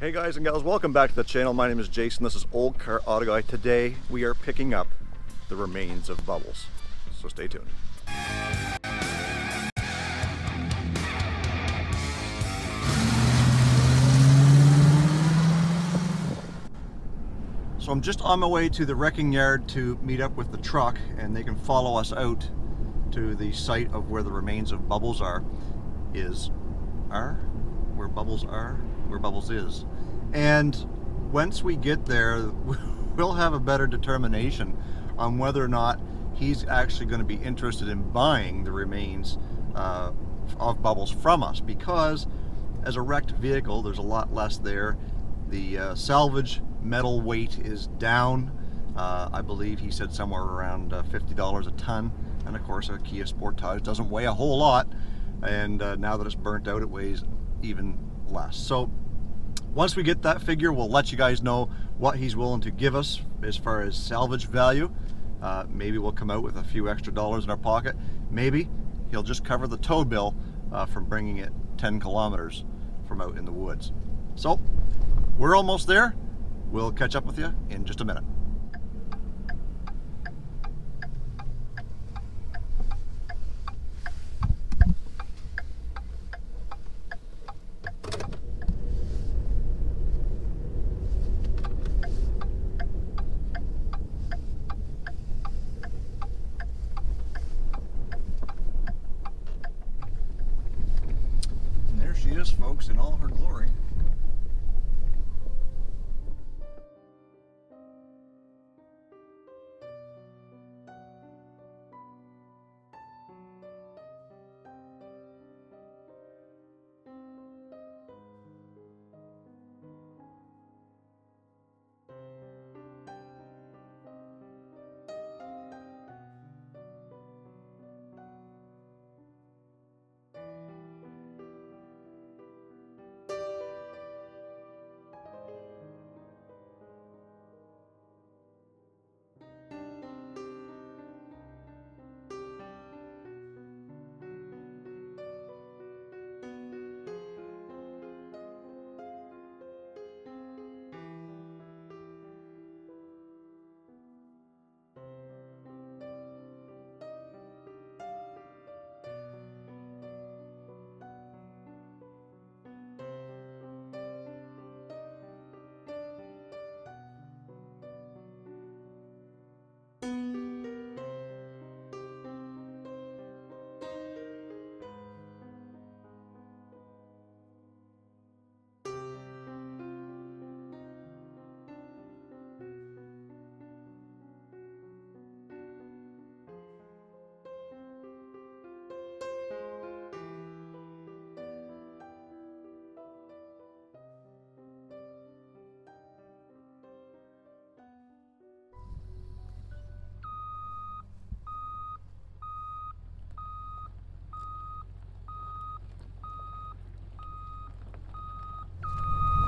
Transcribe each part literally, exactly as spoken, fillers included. Hey guys and gals, welcome back to the channel. My name is Jason, this is Olde Carr Auto Guy. Today we are picking up the remains of Bubbles, so stay tuned. So I'm just on my way to the wrecking yard to meet up with the truck, and they can follow us out to the site of where the remains of Bubbles are, is, are, where Bubbles are, where Bubbles is. And once we get there, we'll have a better determination on whether or not he's actually going to be interested in buying the remains uh, of Bubbles from us, because as a wrecked vehicle, there's a lot less there. The uh, salvage metal weight is down. Uh, I believe he said somewhere around uh, fifty dollars a ton. And of course, a Kia Sportage doesn't weigh a whole lot. And uh, now that it's burnt out, it weighs even less. So once we get that figure, we'll let you guys know what he's willing to give us as far as salvage value. Uh, maybe we'll come out with a few extra dollars in our pocket. Maybe he'll just cover the tow bill uh, from bringing it ten kilometers from out in the woods. So we're almost there. We'll catch up with you in just a minute. And there she is, folks, in all her glory.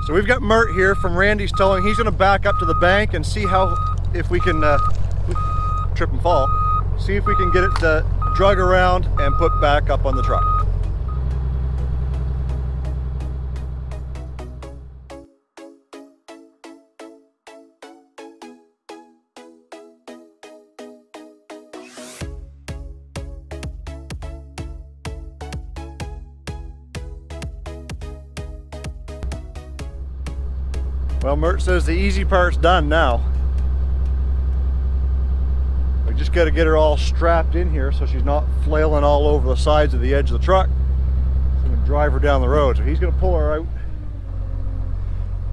So we've got Mert here from Randy's Towing. He's going to back up to the bank and see how, if we can, uh, trip and fall, see if we can get it uh, drug around and put back up on the truck. Well, Mert says the easy part's done now. We just got to get her all strapped in here so she's not flailing all over the sides of the edge of the truck. It's going to drive her down the road. So he's going to pull her out,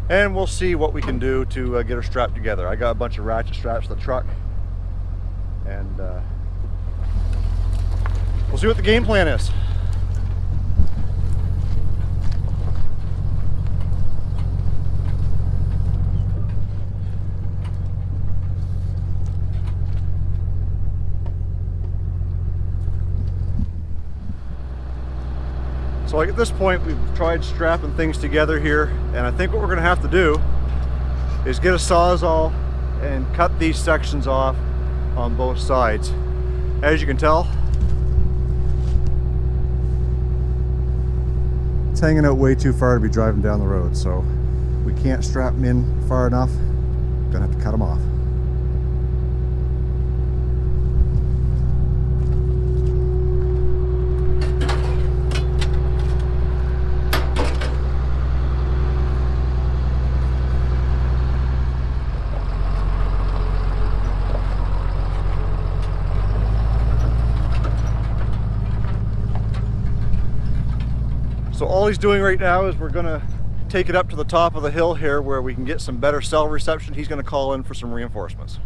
and we'll see what we can do to uh, get her strapped together. I got a bunch of ratchet straps to the truck, and uh, we'll see what the game plan is. So like at this point, we've tried strapping things together here, and I think what we're going to have to do is get a Sawzall and cut these sections off on both sides. As you can tell, it's hanging out way too far to be driving down the road, so we can't strap them in far enough, gonna have to cut them off. So all he's doing right now is we're gonna take it up to the top of the hill here where we can get some better cell reception. He's gonna call in for some reinforcements.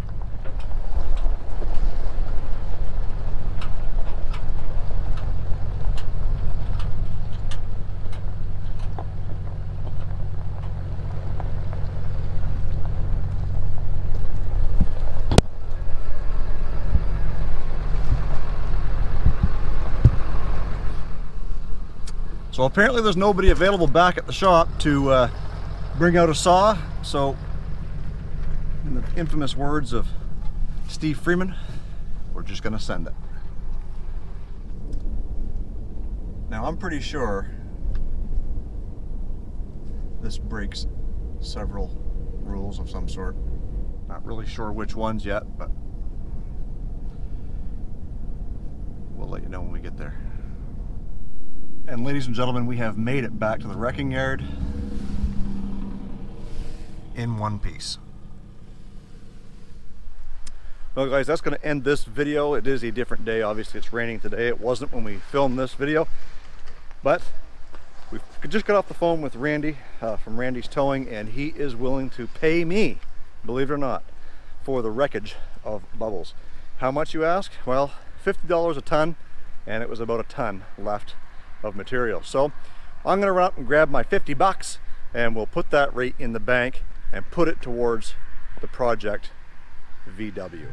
So apparently there's nobody available back at the shop to uh, bring out a saw. So, in the infamous words of Steve Freeman, we're just gonna send it. Now I'm pretty sure this breaks several rules of some sort. Not really sure which ones yet, but we'll let you know when we get there. And ladies and gentlemen, we have made it back to the wrecking yard in one piece. Well guys, that's going to end this video. It is a different day. Obviously it's raining today. It wasn't when we filmed this video, but we just got off the phone with Randy uh, from Randy's Towing, and he is willing to pay me, believe it or not, for the wreckage of Bubbles. How much, you ask? Well, fifty dollars a ton, and it was about a ton left of material. So I'm gonna run out and grab my fifty bucks, and we'll put that right in the bank and put it towards the project V W.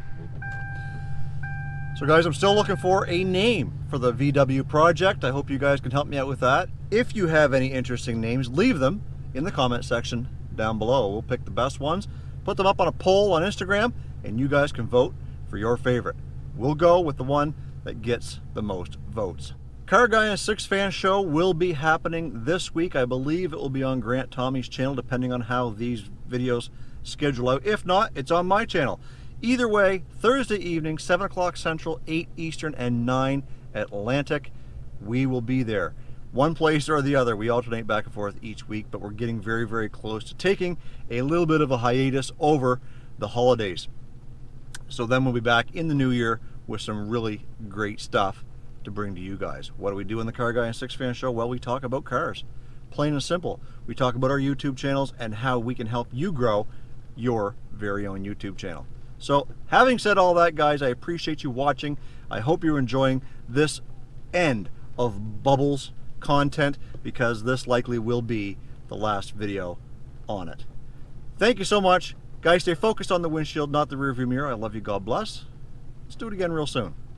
So guys, I'm still looking for a name for the V W project. I hope you guys can help me out with that. If you have any interesting names, leave them in the comment section down below. We'll pick the best ones, put them up on a poll on Instagram, and you guys can vote for your favorite. We'll go with the one that gets the most votes. Car Guy and Six Fan Show will be happening this week. I believe it will be on Grant Tommy's channel, depending on how these videos schedule out. If not, it's on my channel. Either way, Thursday evening, seven o'clock Central, eight Eastern, and nine Atlantic, we will be there. One place or the other. We alternate back and forth each week, but we're getting very, very close to taking a little bit of a hiatus over the holidays. So then we'll be back in the new year with some really great stuff to bring to you guys. What do we do in the Car Guy and Six Fan Show? Well, we talk about cars, plain and simple. We talk about our YouTube channels and how we can help you grow your very own YouTube channel. So having said all that, guys, I appreciate you watching. I hope you're enjoying this end of Bubbles content, because this likely will be the last video on it. Thank you so much, guys. Stay focused on the windshield, not the rearview mirror. I love you. God bless. Let's do it again real soon.